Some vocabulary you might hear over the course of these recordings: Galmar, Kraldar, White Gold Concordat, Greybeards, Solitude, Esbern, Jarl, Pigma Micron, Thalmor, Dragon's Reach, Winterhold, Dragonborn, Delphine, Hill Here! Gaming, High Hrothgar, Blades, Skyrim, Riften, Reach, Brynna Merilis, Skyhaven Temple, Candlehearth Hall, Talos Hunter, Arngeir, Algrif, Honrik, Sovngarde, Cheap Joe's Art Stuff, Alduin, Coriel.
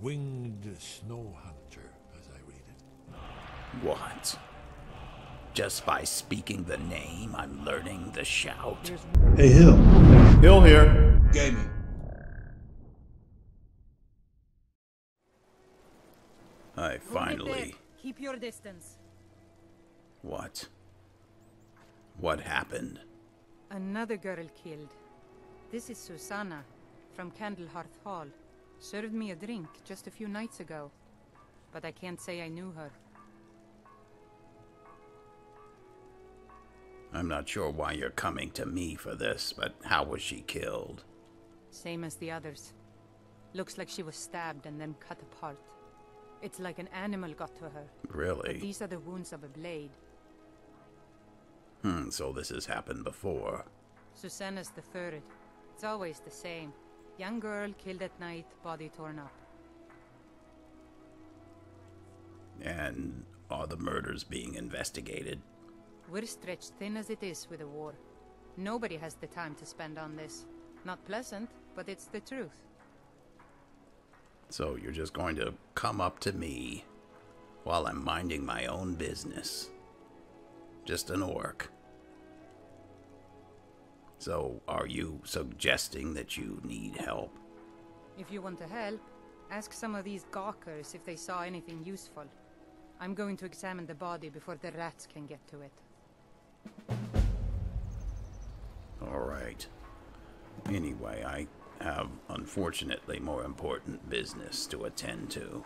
Winged Snowhunter, as I read it. What? Just by speaking the name, I'm learning the shout. Hey, Hill. Hill Here! Gaming. I finally... Keep your distance. What? What happened? Another girl killed. This is Susanna, from Candlehearth Hall. Served me a drink just a few nights ago, but I can't say I knew her. I'm not sure why you're coming to me for this, but how was she killed? Same as the others. Looks like she was stabbed and then cut apart. It's like an animal got to her. Really? But these are the wounds of a blade. So this has happened before. Susanna's the third. It's always the same. Young girl killed at night, body torn up. And are the murders being investigated? We're stretched thin as it is with the war. Nobody has the time to spend on this. Not pleasant, but it's the truth. So you're just going to come up to me while I'm minding my own business. Just an orc. So are you suggesting that you need help? If you want to help, ask some of these gawkers if they saw anything useful. I'm going to examine the body before the rats can get to it. All right. Anyway, I have unfortunately more important business to attend to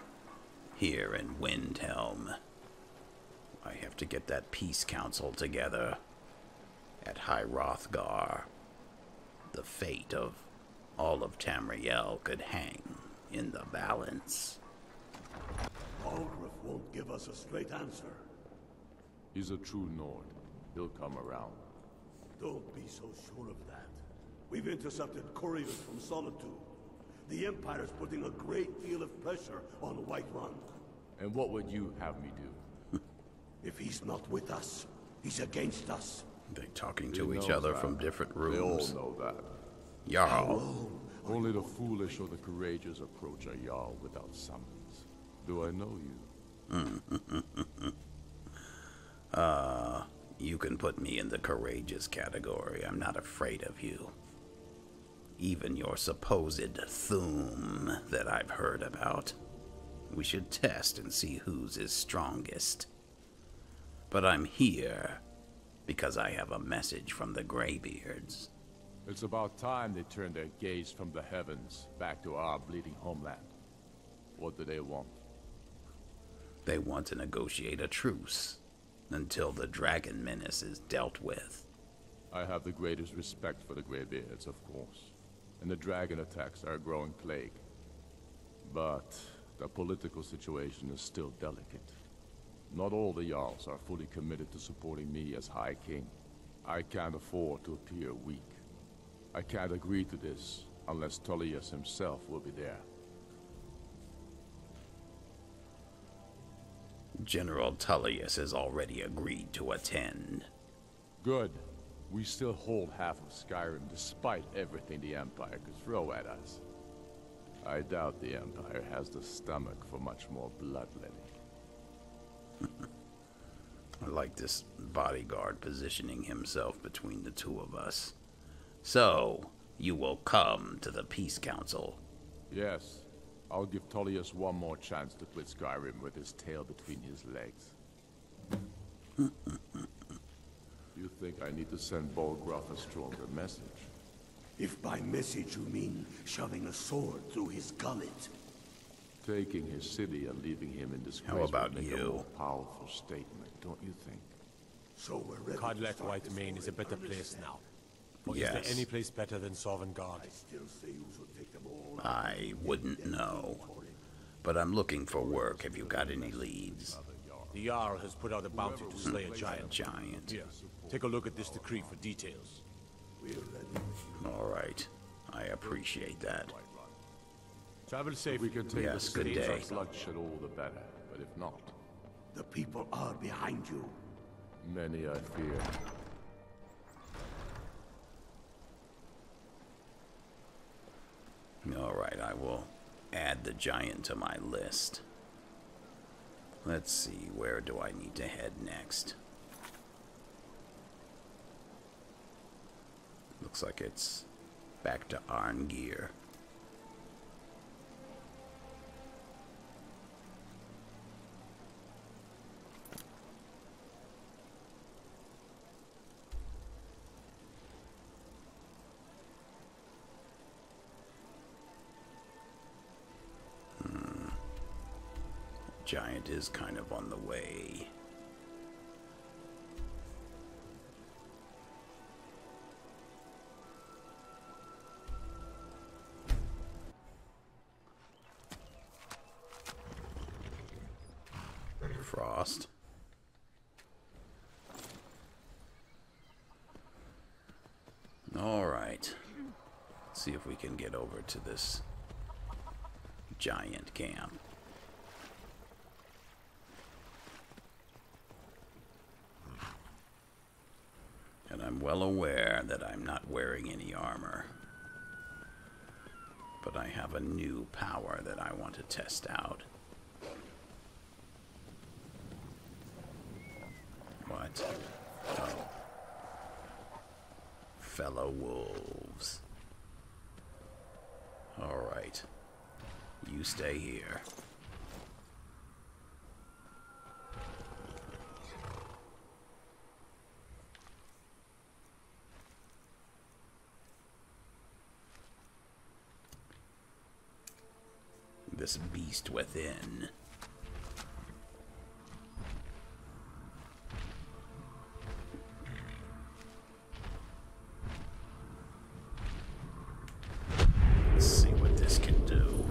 here in Windhelm. I have to get that peace council together at High Hrothgar. The fate of all of Tamriel could hang in the balance. Algrif won't give us a straight answer. He's a true Nord. He'll come around. Don't be so sure of that. We've intercepted couriers from Solitude. The Empire's putting a great deal of pressure on Whiterun. And what would you have me do? If he's not with us, he's against us. They're talking to each other from different rooms. They all know that. Jarl. Only the foolish or the courageous approach a Jarl without summons. Do I know you? You can put me in the courageous category. I'm not afraid of you. Even your supposed Thu'um that I've heard about. We should test and see whose is strongest. But I'm here because I have a message from the Greybeards. It's about time they turned their gaze from the heavens back to our bleeding homeland. What do they want? They want to negotiate a truce until the dragon menace is dealt with. I have the greatest respect for the Greybeards, of course, and the dragon attacks are a growing plague. But the political situation is still delicate. Not all the Jarls are fully committed to supporting me as High King. I can't afford to appear weak. I can't agree to this unless Tullius himself will be there. General Tullius has already agreed to attend. Good. We still hold half of Skyrim despite everything the Empire could throw at us. I doubt the Empire has the stomach for much more bloodletting. I like this bodyguard positioning himself between the two of us. So, you will come to the Peace Council? Yes. I'll give Tullius one more chance to quit Skyrim with his tail between his legs. You think I need to send Balgruuf a stronger message? If by message you mean shoving a sword through his gullet. Taking his city and leaving him in disgrace. How about would make a more powerful statement, don't you think? So we're ready. Candlehearth Whiterun is a better place now. Or yes. Is there any place better than Sovngarde? I wouldn't know. But I'm looking for work. Have you got any leads? The Jarl has put out a bounty to slay a giant. Here, take a look at this decree for details. All right. I appreciate that. Travel safe. We can take yes, good day. Bloodshed all the better, but if not, the people are behind you. Many, I fear. All right, I will add the giant to my list. Let's see, where do I need to head next? Looks like it's back to Arngeir. Giant is kind of on the way. Frost. All right. Let's see if we can get over to this giant camp. Well aware that I'm not wearing any armor, but I have a new power that I want to test out. What? Oh. Fellow wolves. All right. You stay here. This beast within. Let's see what this can do.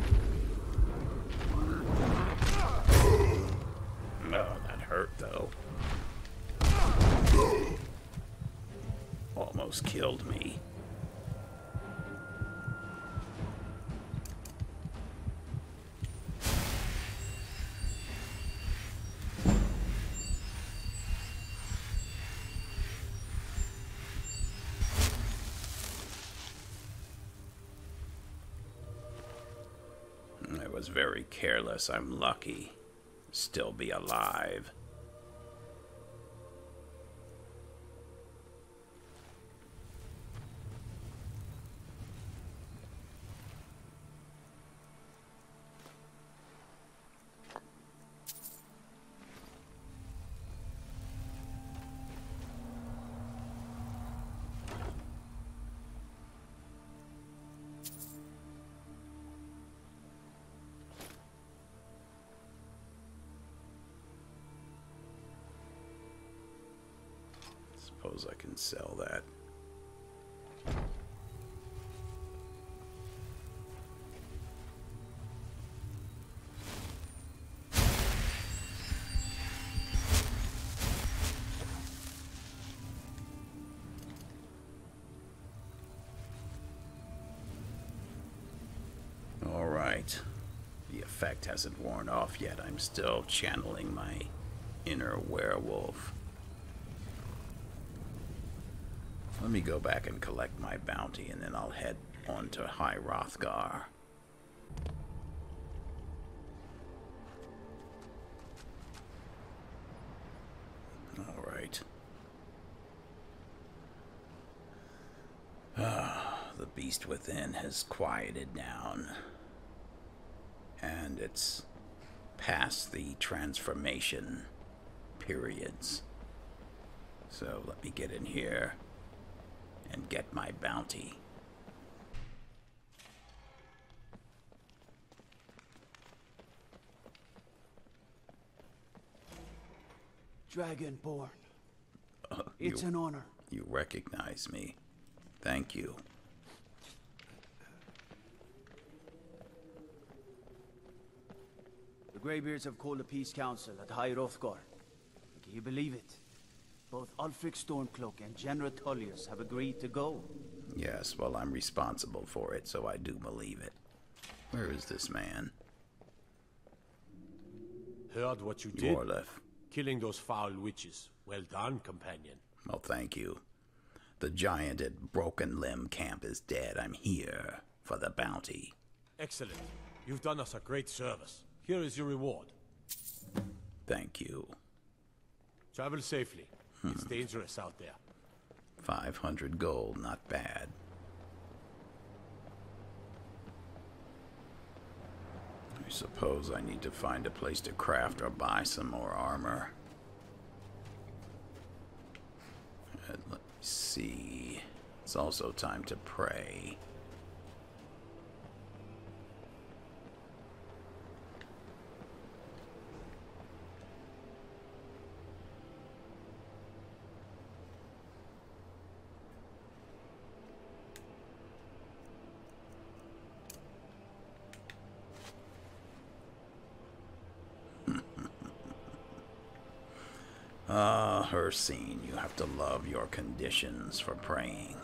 Oh, that hurt though. Almost killed me. Very careless. I'm lucky still be alive. Suppose I can sell that. All right. The effect hasn't worn off yet. I'm still channeling my inner werewolf. Let me go back and collect my bounty, and then I'll head on to High Hrothgar. All right. Ah, the beast within has quieted down, and it's past the transformation periods. So let me get in here and get my bounty. Dragonborn. It's an honor. You recognize me. Thank you. The Greybeards have called a peace council at High Hrothgar. Can you believe it? Both Ulfric Stormcloak and General Tullius have agreed to go. Yes, well, I'm responsible for it, so I do believe it. Where is this man? Heard what you did. Morlef. Killing those foul witches. Well done, companion. Oh, thank you. The giant at Broken Limb Camp is dead. I'm here for the bounty. Excellent. You've done us a great service. Here is your reward. Thank you. Travel safely. It's dangerous out there. 500 gold, not bad. I suppose I need to find a place to craft or buy some more armor. Let's see. It's also time to pray. Hircine, you have to love your conditions for praying.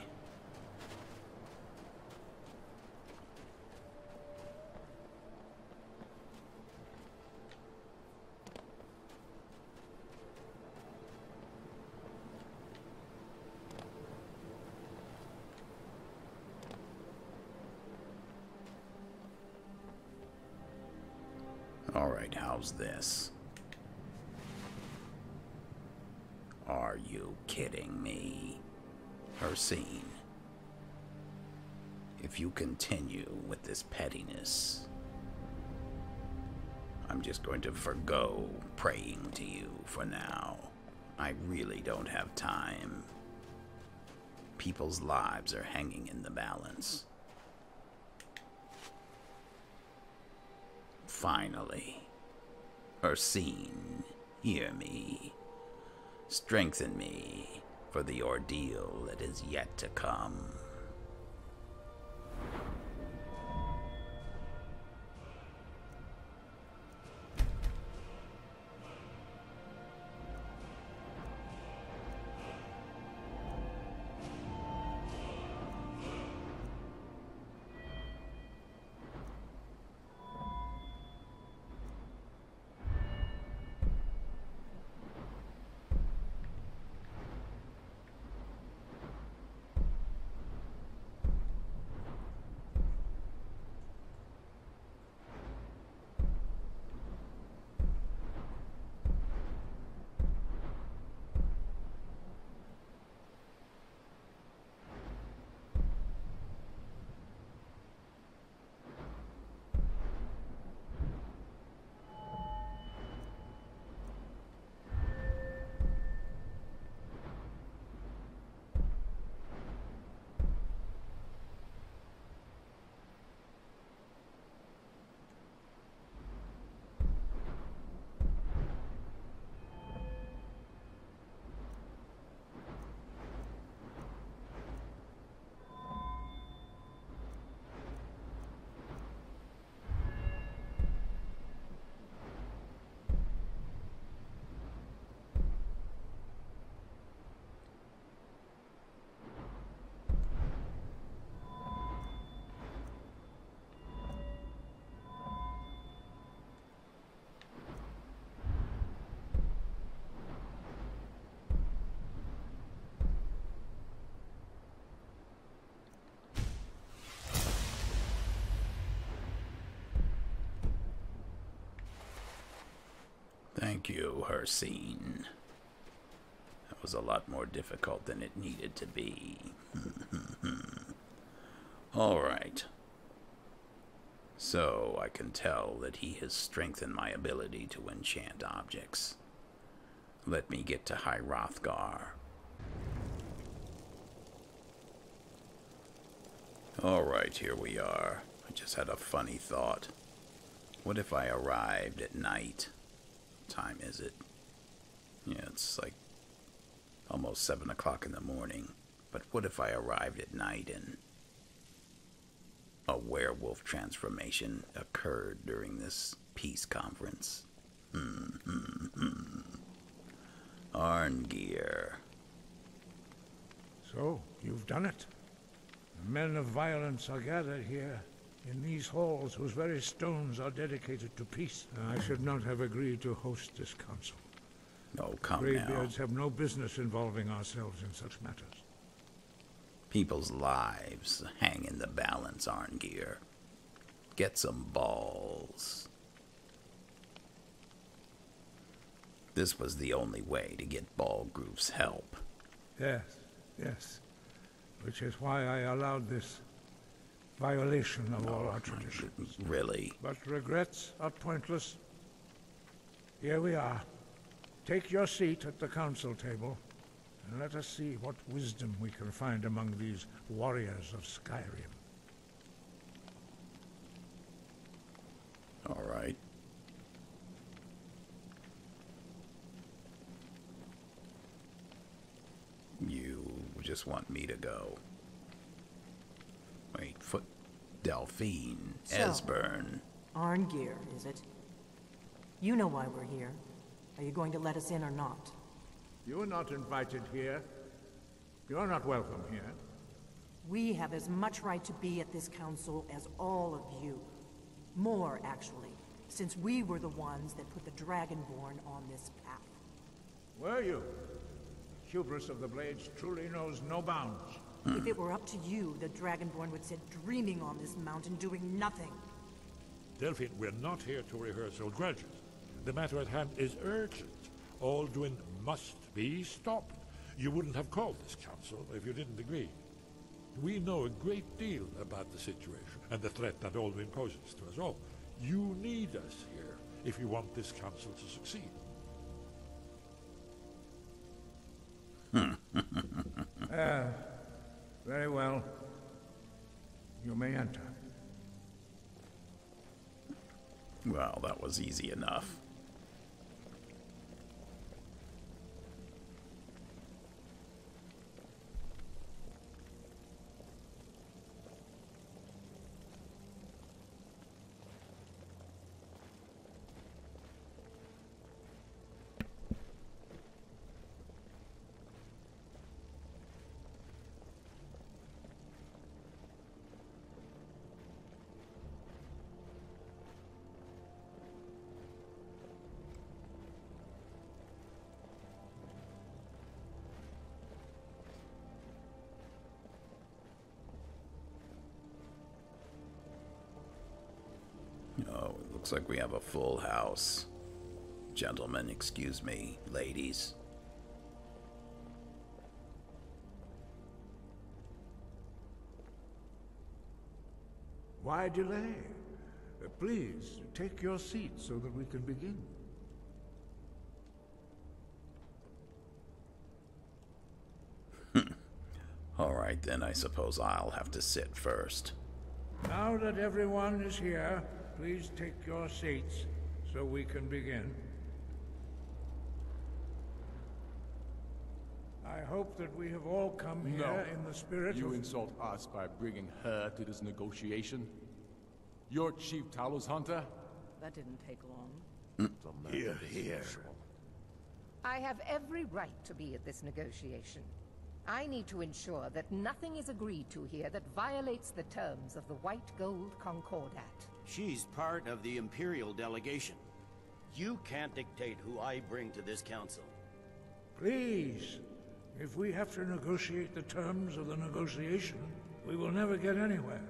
All right, how's this? Are you kidding me? Hircine, if you continue with this pettiness, I'm just going to forgo praying to you for now. I really don't have time. People's lives are hanging in the balance. Finally, Hircine, hear me. Strengthen me for the ordeal that is yet to come. Thank you, Hircine. That was a lot more difficult than it needed to be. All right. So I can tell that he has strengthened my ability to enchant objects. Let me get to High Hrothgar. All right, here we are. I just had a funny thought. What if I arrived at night? Time is it? Yeah, it's like almost 7 o'clock in the morning. But what if I arrived at night and a werewolf transformation occurred during this peace conference? Arngeir. So, you've done it. The men of violence are gathered here. In these halls, whose very stones are dedicated to peace. I should not have agreed to host this council. No, come now. Greybeards have no business involving ourselves in such matters. People's lives hang in the balance, Arngeir. Get some balls. This was the only way to get Balgroof's help. Yes, yes. Which is why I allowed this violation of all our traditions. Really? But regrets are pointless. Here we are. Take your seat at the council table, and let us see what wisdom we can find among these warriors of Skyrim. All right. You just want me to go. Wait, foot. Delphine. So, Esbern. Arngeir, is it? You know why we're here. Are you going to let us in or not? You're not invited here. You're not welcome here. We have as much right to be at this council as all of you. More, actually, since we were the ones that put the Dragonborn on this path. Were you? Hubris of the Blades truly knows no bounds. If it were up to you, the Dragonborn would sit dreaming on this mountain, doing nothing. Delphine, we're not here to rehearse old grudges. The matter at hand is urgent. Alduin must be stopped. You wouldn't have called this council if you didn't agree. We know a great deal about the situation and the threat that Alduin poses to us all. You need us here if you want this council to succeed. Very well. You may enter. Well, that was easy enough. Looks like we have a full house. Gentlemen, excuse me, ladies. Why delay? Please, take your seat so that we can begin. All right, then I suppose I'll have to sit first. Now that everyone is here, please take your seats so we can begin. I hope that we have all come here in the spirit of... You insult us by bringing her to this negotiation? Your chief Talos Hunter? That didn't take long. Here, here. I have every right to be at this negotiation. I need to ensure that nothing is agreed to here that violates the terms of the White Gold Concordat. She's part of the Imperial delegation. You can't dictate who I bring to this council. Please, if we have to negotiate the terms of the negotiation, we will never get anywhere.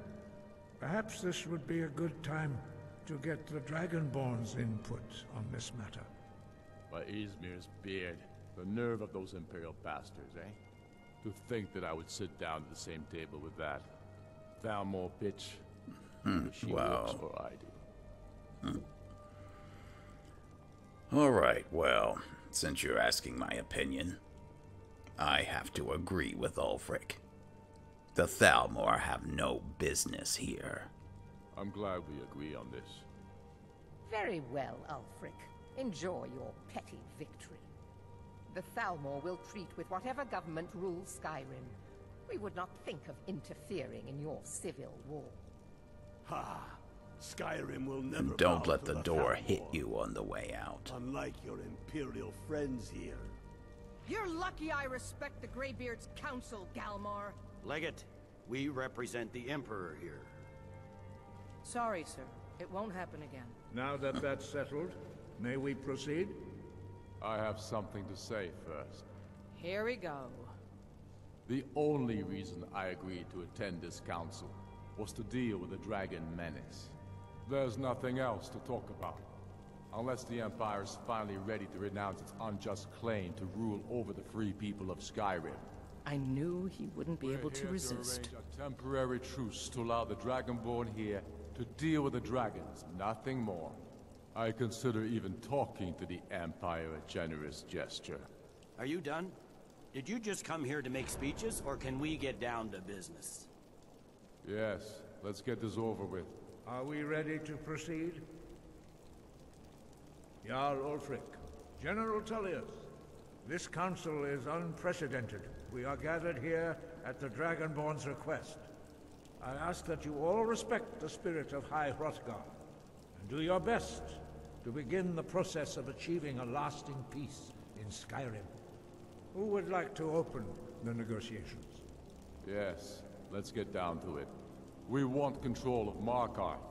Perhaps this would be a good time to get the Dragonborn's input on this matter. By Izmir's beard, the nerve of those Imperial bastards, eh? To think that I would sit down at the same table with that Thalmor bitch. She works for I do. All right, well, since you're asking my opinion, I have to agree with Ulfric. The Thalmor have no business here. I'm glad we agree on this. Very well, Ulfric. Enjoy your petty victory. The Thalmor will treat with whatever government rules Skyrim. We would not think of interfering in your civil war. Ha! Skyrim will never. And don't let the door hit you on the way out. Unlike your Imperial friends here. You're lucky I respect the Greybeards' council, Galmar. Legate, we represent the Emperor here. Sorry, sir. It won't happen again. Now that that's settled, may we proceed? I have something to say first. Here we go. The only reason I agreed to attend this council was to deal with the dragon menace. There's nothing else to talk about. Unless the Empire is finally ready to renounce its unjust claim to rule over the free people of Skyrim. I knew he wouldn't be able to resist. We're here to arrange a temporary truce to allow the Dragonborn here to deal with the dragons, nothing more. I consider even talking to the Empire a generous gesture. Are you done? Did you just come here to make speeches, or can we get down to business? Yes, let's get this over with. Are we ready to proceed? Jarl Ulfric, General Tullius, this council is unprecedented. We are gathered here at the Dragonborn's request. I ask that you all respect the spirit of High Hrothgar, and do your best to begin the process of achieving a lasting peace in Skyrim. Who would like to open the negotiations? Yes, let's get down to it. We want control of Markarth.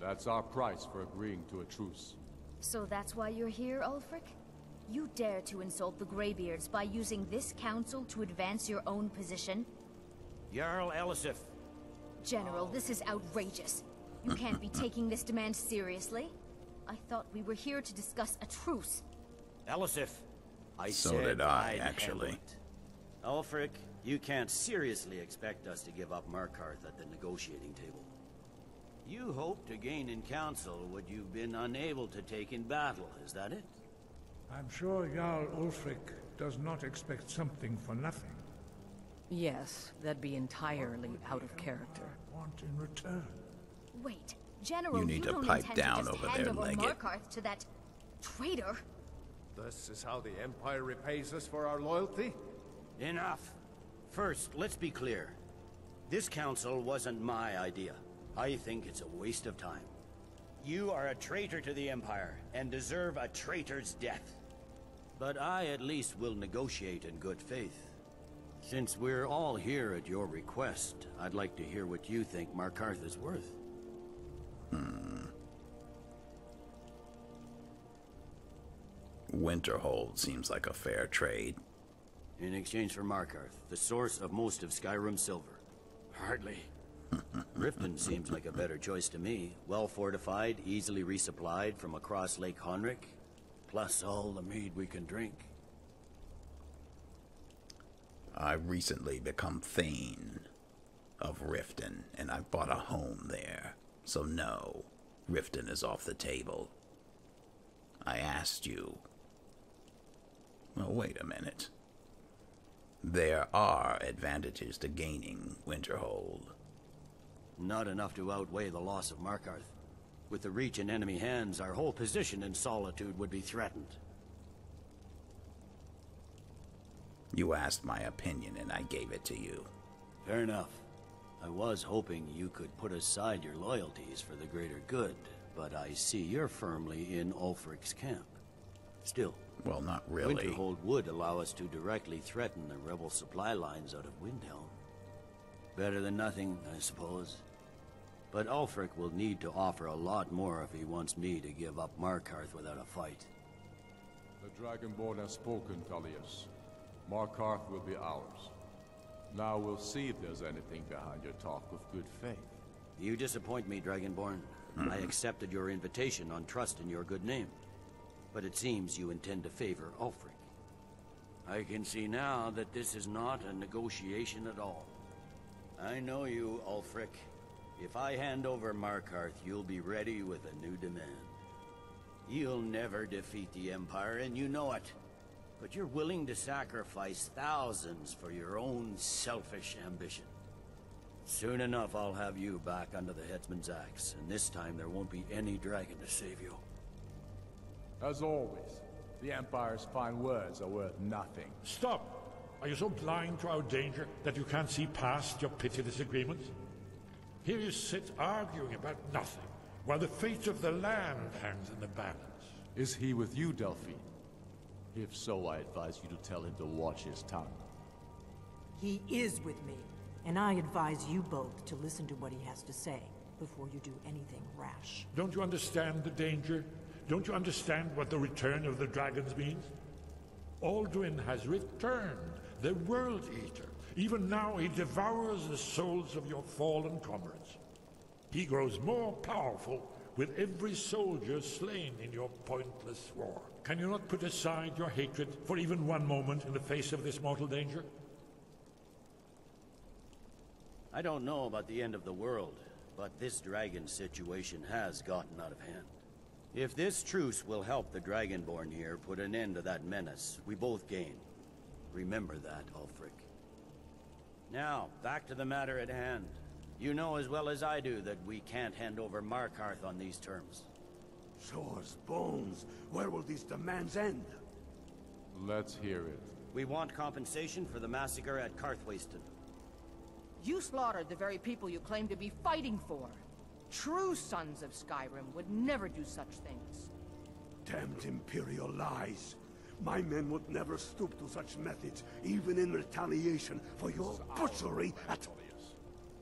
That's our price for agreeing to a truce. So that's why you're here, Ulfric? You dare to insult the Greybeards by using this council to advance your own position? Jarl Elisif. General, this is outrageous. You can't be taking this demand seriously. I thought we were here to discuss a truce. Elisif. So did I, actually. Ulfric, you can't seriously expect us to give up Markarth at the negotiating table. You hoped to gain in council what you've been unable to take in battle, is that it? I'm sure Jarl Ulfric does not expect something for nothing. Yes, that'd be entirely out of character. Want in return? Wait, General, you need to pipe down over there, Leggett. Markarth to that traitor. This is how the Empire repays us for our loyalty? Enough. First, let's be clear. This council wasn't my idea. I think it's a waste of time. You are a traitor to the Empire, and deserve a traitor's death. But I at least will negotiate in good faith. Since we're all here at your request, I'd like to hear what you think Markarth is worth. Winterhold seems like a fair trade. In exchange for Markarth, the source of most of Skyrim's silver. Hardly. Riften seems like a better choice to me. Well fortified, easily resupplied from across Lake Honrik. Plus all the mead we can drink. I've recently become Thane of Riften, and I've bought a home there. So no, Riften is off the table. I asked you. Well, wait a minute. There are advantages to gaining Winterhold. Not enough to outweigh the loss of Markarth. With the reach in enemy hands, our whole position in Solitude would be threatened. You asked my opinion and I gave it to you. Fair enough. I was hoping you could put aside your loyalties for the greater good, but I see you're firmly in Ulfric's camp. Still. Well, not really. Winterhold would allow us to directly threaten the rebel supply lines out of Windhelm. Better than nothing, I suppose. But Ulfric will need to offer a lot more if he wants me to give up Markarth without a fight. The Dragonborn has spoken, Tullius. Markarth will be ours. Now we'll see if there's anything behind your talk with good faith. You disappoint me, Dragonborn. I accepted your invitation on trust in your good name. But it seems you intend to favor Ulfric. I can see now that this is not a negotiation at all. I know you, Ulfric. If I hand over Markarth, you'll be ready with a new demand. You'll never defeat the Empire, and you know it. But you're willing to sacrifice thousands for your own selfish ambition. Soon enough, I'll have you back under the headsman's axe, and this time there won't be any dragon to save you. As always, the Empire's fine words are worth nothing. Stop! Are you so blind to our danger that you can't see past your petty disagreements? Here you sit arguing about nothing, while the fate of the land hangs in the balance. Is he with you, Delphine? If so, I advise you to tell him to watch his tongue. He is with me, and I advise you both to listen to what he has to say before you do anything rash. Don't you understand the danger? Don't you understand what the return of the dragons means? Alduin has returned, the World Eater. Even now he devours the souls of your fallen comrades. He grows more powerful with every soldier slain in your pointless war. Can you not put aside your hatred for even one moment in the face of this mortal danger? I don't know about the end of the world, but this dragon situation has gotten out of hand. If this truce will help the Dragonborn here put an end to that menace, we both gain. Remember that, Ulfric. Now, back to the matter at hand. You know as well as I do that we can't hand over Markarth on these terms. Sores, bones, where will these demands end? Let's hear it. We want compensation for the massacre at Karthwasten. You slaughtered the very people you claim to be fighting for. True sons of Skyrim would never do such things. Damned Imperial lies. My men would never stoop to such methods, even in retaliation for your butchery at...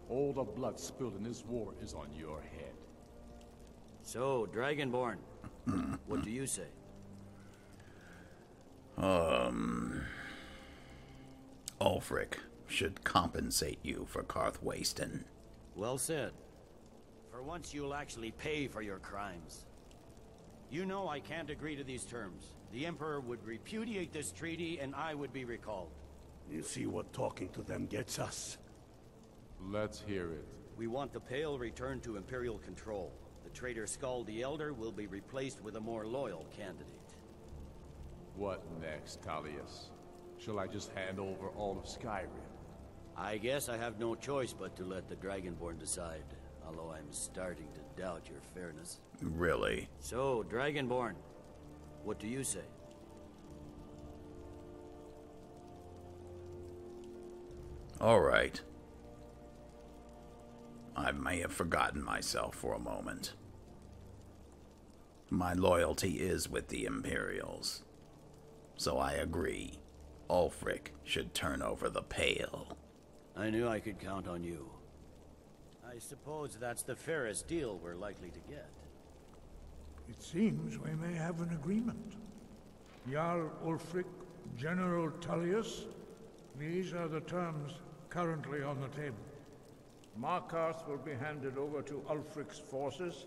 All the blood spilled in this war is on your head. So, Dragonborn, what do you say? Ulfric should compensate you for Karthwasten. Well said. For once, you'll actually pay for your crimes. You know I can't agree to these terms. The Emperor would repudiate this treaty, and I would be recalled. You see what talking to them gets us? Let's hear it. We want the Pale returned to Imperial control. The traitor Skald the Elder will be replaced with a more loyal candidate. What next, Tullius? Shall I just hand over all of Skyrim? I guess I have no choice but to let the Dragonborn decide. Although I'm starting to doubt your fairness. Really? So, Dragonborn, what do you say? All right. I may have forgotten myself for a moment. My loyalty is with the Imperials. So I agree. Ulfric should turn over the Pale. I knew I could count on you. I suppose that's the fairest deal we're likely to get. It seems we may have an agreement. Jarl Ulfric, General Tullius, these are the terms currently on the table. Markarth will be handed over to Ulfric's forces,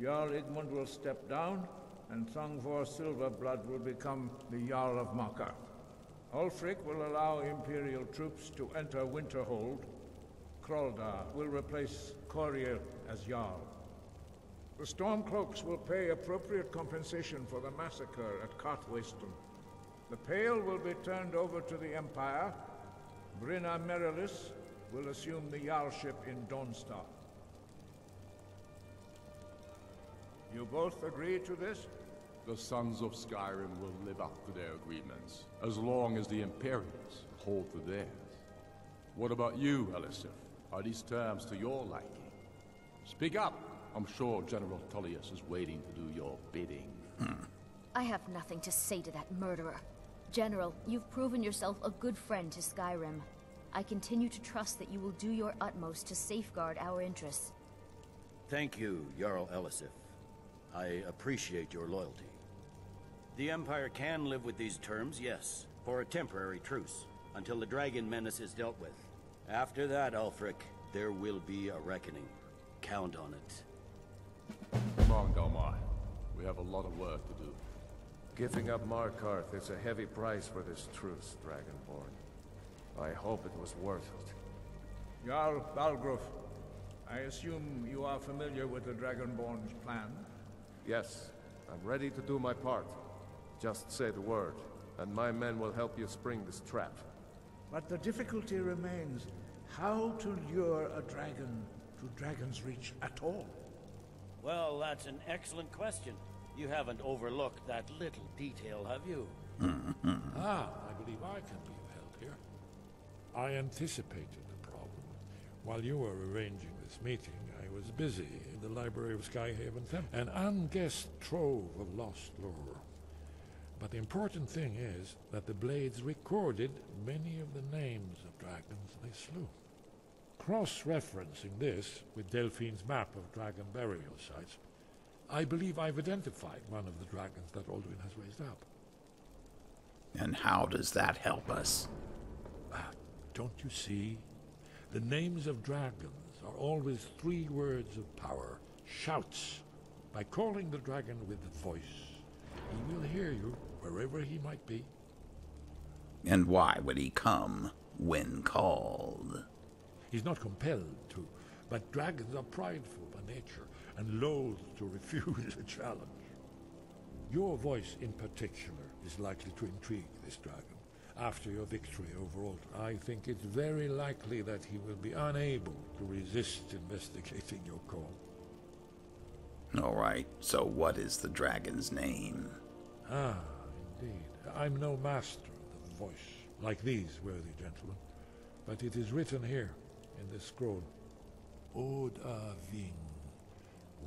Jarl Igmund will step down, and Thangvor Silverblood will become the Jarl of Markarth. Ulfric will allow Imperial troops to enter Winterhold. Kraldar will replace Coriel as Jarl. The Stormcloaks will pay appropriate compensation for the massacre at Karthwasten. The Pale will be turned over to the Empire. Brynna Merilis will assume the Jarlship in Dawnstar. You both agree to this? The Sons of Skyrim will live up to their agreements, as long as the Imperials hold to theirs. What about you, Elisif? Are these terms to your liking? Speak up! I'm sure General Tullius is waiting to do your bidding. I have nothing to say to that murderer. General, you've proven yourself a good friend to Skyrim. I continue to trust that you will do your utmost to safeguard our interests. Thank you, Jarl Elisif. I appreciate your loyalty. The Empire can live with these terms, yes, for a temporary truce, until the dragon menace is dealt with. After that, Ulfric, there will be a reckoning. Count on it. Come on, Galmar. We have a lot of work to do. Giving up Markarth is a heavy price for this truce, Dragonborn. I hope it was worth it. Jarl Balgruuf, I assume you are familiar with the Dragonborn's plan? Yes. I'm ready to do my part. Just say the word, and my men will help you spring this trap. But the difficulty remains, how to lure a dragon to Dragon's Reach at all? Well, that's an excellent question. You haven't overlooked that little detail, have you? I believe I can be of help here. I anticipated the problem. While you were arranging this meeting, I was busy in the library of Skyhaven Temple, an unguessed trove of lost lore. But the important thing is that the Blades recorded many of the names of dragons they slew. Cross-referencing this with Delphine's map of dragon burial sites, I believe I've identified one of the dragons that Alduin has raised up. And how does that help us? Don't you see? The names of dragons are always three words of power, shouts By calling the dragon with the voice, he will hear you wherever he might be. And why would he come when called? He's not compelled to, but dragons are prideful by nature and loath to refuse a challenge. Your voice in particular is likely to intrigue this dragon. After your victory over Alder, I think it's very likely that he will be unable to resist investigating your call. All right, so what is the dragon's name? Ah, indeed. I'm no master of the voice, like these worthy gentlemen, but it is written here in this scroll. Odaavin,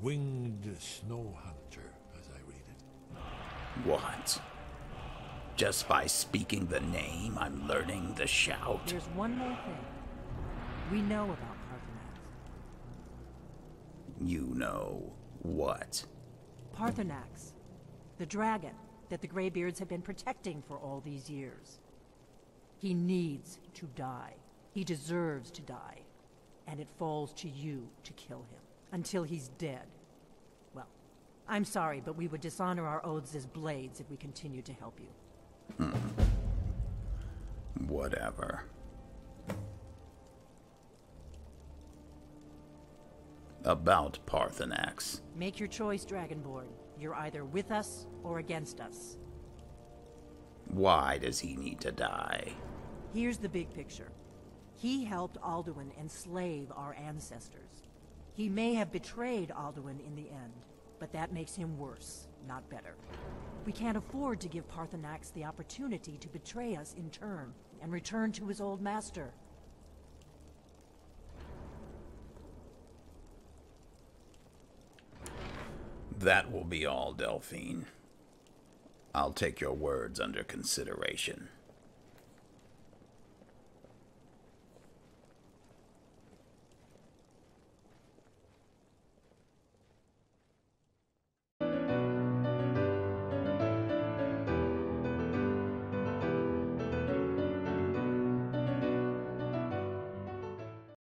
Winged Snowhunter, as I read it. What? Just by speaking the name, I'm learning the shout. There's one more thing. We know about Paarthurnax. You know what? Paarthurnax, the dragon that the Greybeards have been protecting for all these years. He needs to die. He deserves to die. And it falls to you to kill him until he's dead. Well, I'm sorry, but we would dishonor our oaths as Blades if we continue to help you. Whatever. About Paarthurnax. Make your choice, Dragonborn. You're either with us or against us. Why does he need to die? Here's the big picture. He helped Alduin enslave our ancestors. He may have betrayed Alduin in the end, but that makes him worse, not better. We can't afford to give Paarthurnax the opportunity to betray us in turn and return to his old master. That will be all, Delphine. I'll take your words under consideration.